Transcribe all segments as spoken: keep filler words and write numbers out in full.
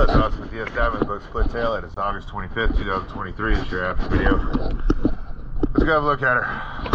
Taylor Talks with D S Diamond Books. Split Tail. It is August twenty-fifth, two thousand twenty-three. It's your after video. Let's go have a look at her.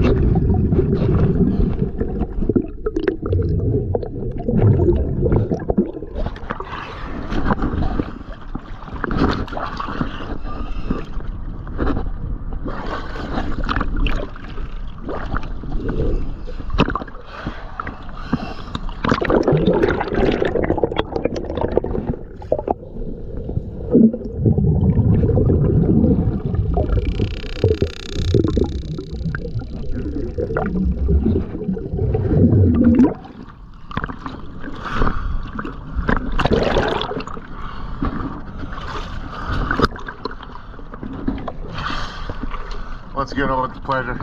Once again, always a pleasure.